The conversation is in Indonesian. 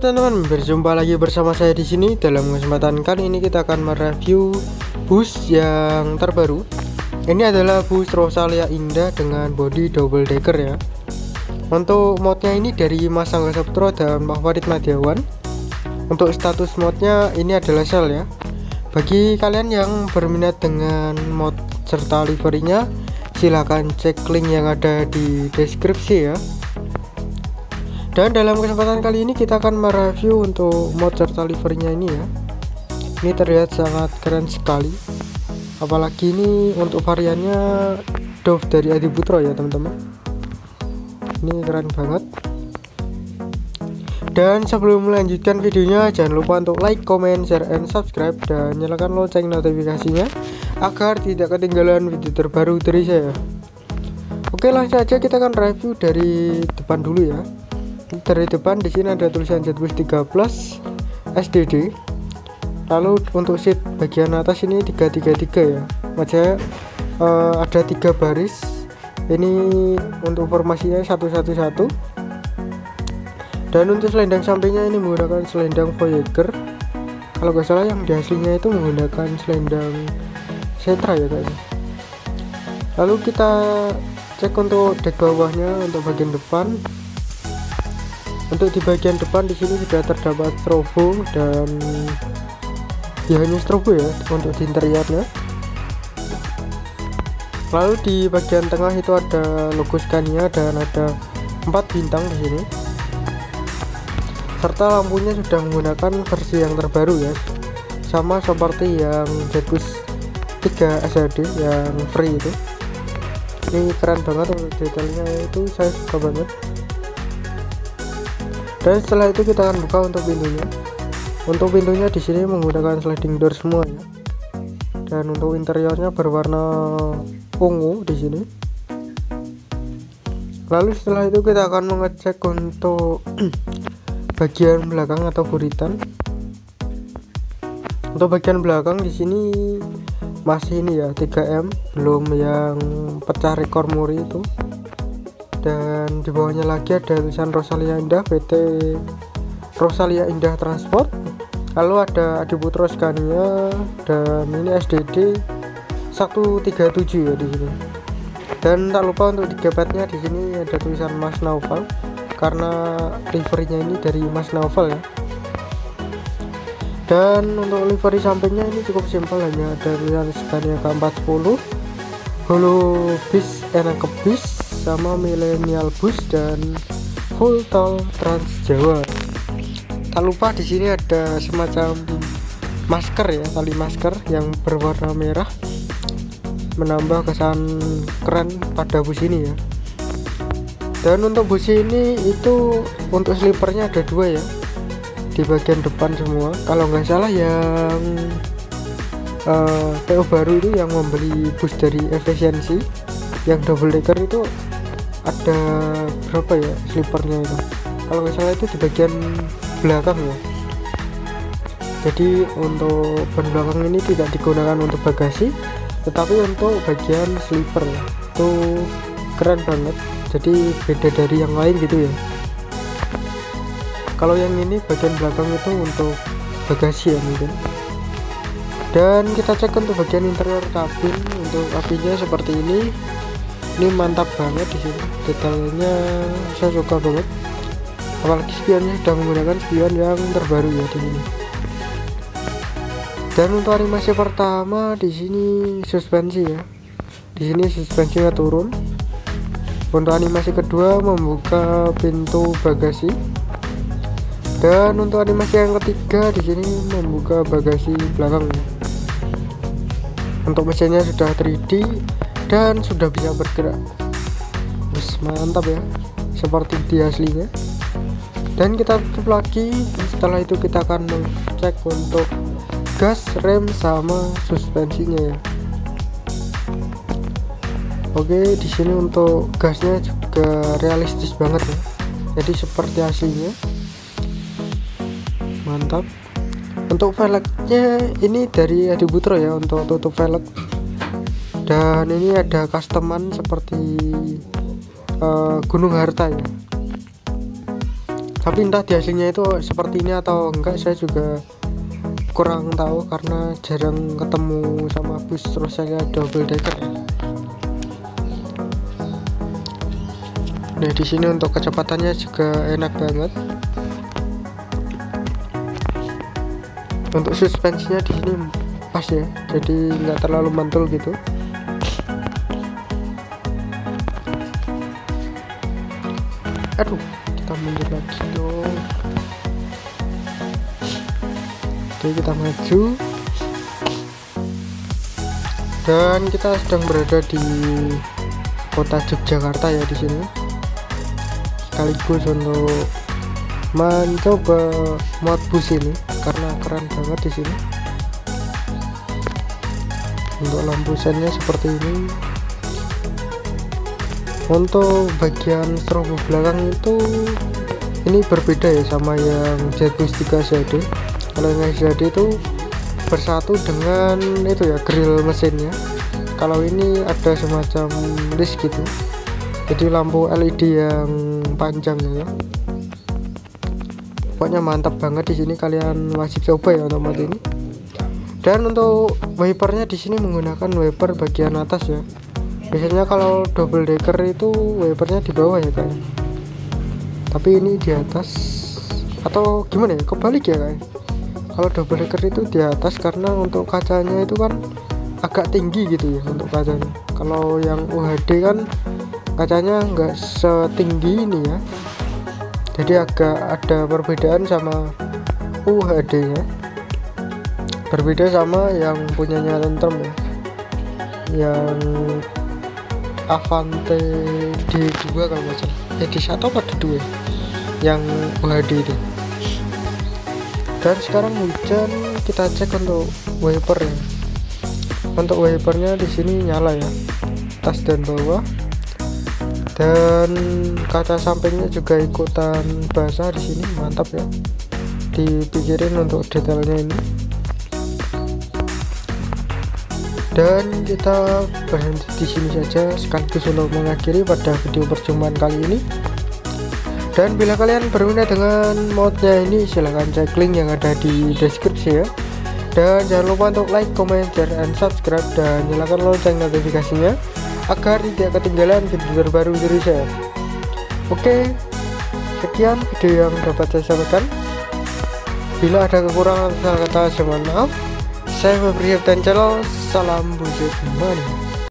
Halo teman-teman, berjumpa lagi bersama saya di sini. Dalam kesempatan kali ini kita akan mereview bus yang terbaru. Ini adalah bus Rosalia Indah dengan bodi double decker ya. Untuk modnya ini dari Mas Angga Saputro dan Mas Farid Madyawan. Untuk status modnya ini adalah sale ya. Bagi kalian yang berminat dengan mod serta liverinya, silahkan cek link yang ada di deskripsi ya. Dan dalam kesempatan kali ini kita akan mereview untuk mod serta liverinya ini ya. Ini terlihat sangat keren sekali. Apalagi ini untuk variannya Dove dari Adi Putro ya teman-teman. Ini keren banget. Dan sebelum melanjutkan videonya, jangan lupa untuk like, comment, share, and subscribe. Dan nyalakan lonceng notifikasinya agar tidak ketinggalan video terbaru dari saya. Oke, langsung aja kita akan review dari depan dulu ya. Dari depan di sini ada tulisan Jetbus 3+ SDD. Lalu untuk seat bagian atas ini 333 ya. Maksudnya ada 3 baris. Ini untuk formasinya 111. Dan untuk selendang sampingnya ini menggunakan selendang Voyager. Kalau nggak salah yang di aslinya itu menggunakan selendang Sentra ya kayaknya. Lalu kita cek untuk dek bawahnya untuk bagian depan. Untuk di bagian depan di sini sudah terdapat strobo dan ya hanya strobo ya untuk di interiornya. Lalu di bagian tengah itu ada logo Scania dan ada 4 bintang di sini. Serta lampunya sudah menggunakan versi yang terbaru ya. Sama seperti yang Jetbus 3 SHD yang free itu. Ini keren banget untuk detailnya, itu saya suka banget. Dan setelah itu kita akan buka untuk pintunya. Untuk pintunya di sini menggunakan sliding door semua ya. Dan untuk interiornya berwarna ungu di sini. Lalu setelah itu kita akan mengecek untuk bagian belakang atau buritan. Untuk bagian belakang di sini masih ini ya 3M, belum yang pecah rekor muri itu. Dan di bawahnya lagi ada tulisan Rosalia Indah, PT Rosalia Indah Transport. Lalu ada Adi Putro Scania dan ini SDD 137 ya di sini. Dan tak lupa untuk di gapetnya di sini ada tulisan Mas Novel karena liverinya ini dari Mas Novel ya. Dan untuk livery sampingnya ini cukup simpel, hanya ada tulisan Scania K410, Holo Bis, Enak Bis, sama milenial bus dan full tol Trans Jawa. Tak lupa di sini ada semacam masker ya, tali masker yang berwarna merah, menambah kesan keren pada bus ini ya. Dan untuk bus ini itu untuk slipernya ada 2 ya di bagian depan semua. Kalau nggak salah yang PO baru itu yang membeli bus dari efisiensi yang double decker itu ada berapa ya slipernya itu, kalau nggak salah itu di bagian belakang ya. Jadi untuk ban belakang ini tidak digunakan untuk bagasi, tetapi untuk bagian sliper ya. Itu keren banget, jadi beda dari yang lain gitu ya. Kalau yang ini bagian belakang itu untuk bagasi ya mungkin. Dan kita cek untuk bagian interior kabin. Untuk kabinnya seperti ini. Ini mantap banget di sini, detailnya saya suka banget. Apalagi spionnya sudah menggunakan spion yang terbaru ya di sini. Dan untuk animasi pertama di sini suspensi ya. Di sini suspensinya turun. Untuk animasi kedua membuka pintu bagasi. Dan untuk animasi yang ketiga di sini membuka bagasi belakang. Untuk mesinnya sudah 3D. Dan sudah bisa bergerak. Bus mantap ya, seperti di aslinya. Dan kita tutup lagi. Setelah itu kita akan cek untuk gas, rem, sama suspensinya ya. Oke, di sini untuk gasnya juga realistis banget ya. Jadi seperti aslinya. Mantap. Untuk velgnya ini dari Adi Putro ya untuk tutup velg. Dan ini ada customan seperti Gunung Harta ya. tapi entah di hasilnya itu sepertinya atau enggak saya juga kurang tahu karena jarang ketemu sama bus Rosalia double decker. Nah di sini untuk kecepatannya juga enak banget. Untuk suspensinya di sini pas ya, jadi nggak terlalu mantul gitu. Aduh, kita mundur lagi dong. Oke, kita maju. Dan kita sedang berada di kota Yogyakarta ya di sini. Sekaligus untuk mencoba mod bus ini karena keren banget di sini. Untuk lampu sennya seperti ini. Untuk bagian strobo belakang itu ini berbeda ya sama yang Jetbus 3 SHD. Kalau yang SHD itu bersatu dengan itu ya grill mesinnya. Kalau ini ada semacam list gitu. Jadi lampu LED yang panjang ya. Pokoknya mantap banget di sini, kalian wajib coba ya untuk mod ini. Dan untuk wipernya di sini menggunakan wiper bagian atas ya. Biasanya kalau double decker itu wipernya di bawah ya kayaknya. Tapi ini di atas atau gimana ya? Kebalik ya kayaknya. Kalau double decker itu di atas karena untuk kacanya itu kan agak tinggi gitu ya untuk kacanya. Kalau yang UHD kan kacanya nggak setinggi ini ya. Jadi agak ada perbedaan sama UHD nya. Berbeda sama yang punyanya Sentra ya, yang Avante D2 kalau nggak salah, D1 atau D2 yang UHD itu. Dan sekarang hujan, kita cek untuk wiper ya. Untuk wipernya di sini nyala ya, atas dan bawah. Dan kaca sampingnya juga ikutan basah di sini, mantap ya. Dipikirin untuk detailnya ini. Dan kita berhenti di sini saja sekaligus untuk mengakhiri pada video perjumpaan kali ini. Dan bila kalian berminat dengan modnya ini, silahkan cek link yang ada di deskripsi ya. Dan jangan lupa untuk like, comment, share, and subscribe, dan nyalakan lonceng notifikasinya agar tidak ketinggalan video terbaru dari saya. Oke, sekian video yang dapat saya sampaikan. Bila ada kekurangan, salah kata, saya mohon maaf. Saya Febri Septian, salam budget money.